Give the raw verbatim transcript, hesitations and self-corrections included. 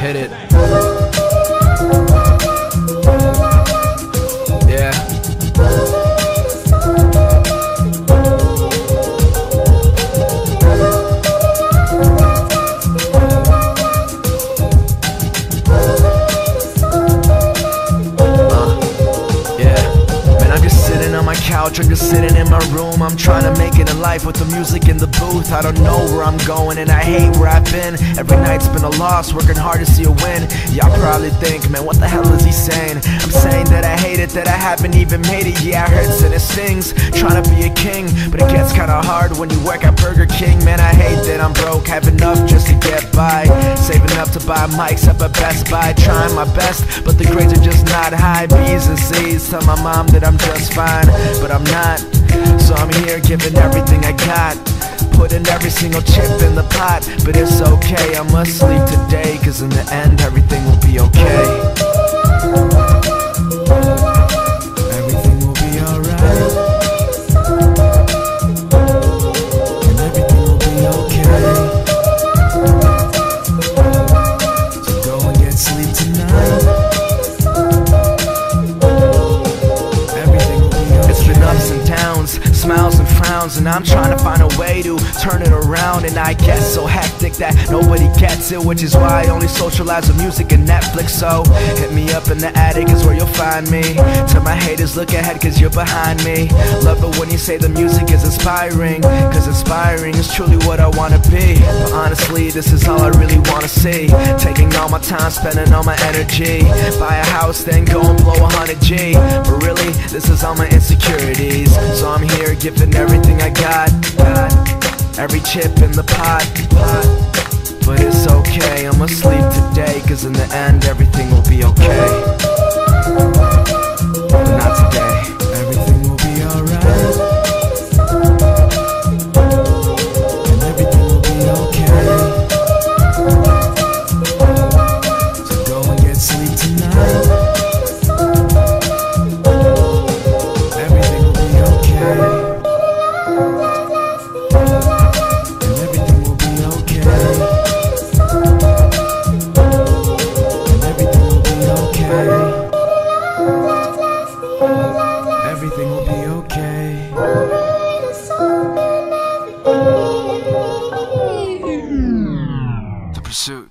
Hit it. Yeah. Couch, I'm just sitting in my room. I'm trying to make it in life with the music in the booth. I don't know where I'm going and I hate where I've been. Every night's been a loss, working hard to see a win. Y'all probably think, man, what the hell is he saying? I'm saying that I hate it, that I haven't even made it. Yeah, it hurts and it stings, trying to be a king, but it gets kinda hard when you work at Burger King. Man, I hate that I'm broke, have enough just to get by, saving up to buy mics up at Best Buy. Trying my best, but the grades are just not high. B's and C's, tell my mom that I'm just fine, but I'm not. So I'm here giving everything I got, putting every single chip in the pot. But it's okay, I must sleep today, cause in the end everything will be okay. Everything will be alright, and everything will be okay. So go and get sleep tonight. Smiles and frowns, and I'm trying to find a way to turn it around. And I get so hectic that nobody gets it, which is why I only socialize with music and Netflix. So hit me up in the attic is where you'll find me. Tell my haters look ahead cause you're behind me. Love it when you say the music is inspiring, cause inspiring is truly what I wanna be. But honestly this is all I really wanna see, taking all my time, spending all my energy. Buy a house then go and blow a hundred G. But really this is all my insecurities. So I'm here giving everything I got, got, every chip in the pot, pot. But it's okay, I'ma sleep today, cause in the end everything will be okay. But not today. Everything will be alright, and everything will be okay. So go and get sleep tonight. Everything will be okay. The Pursuit.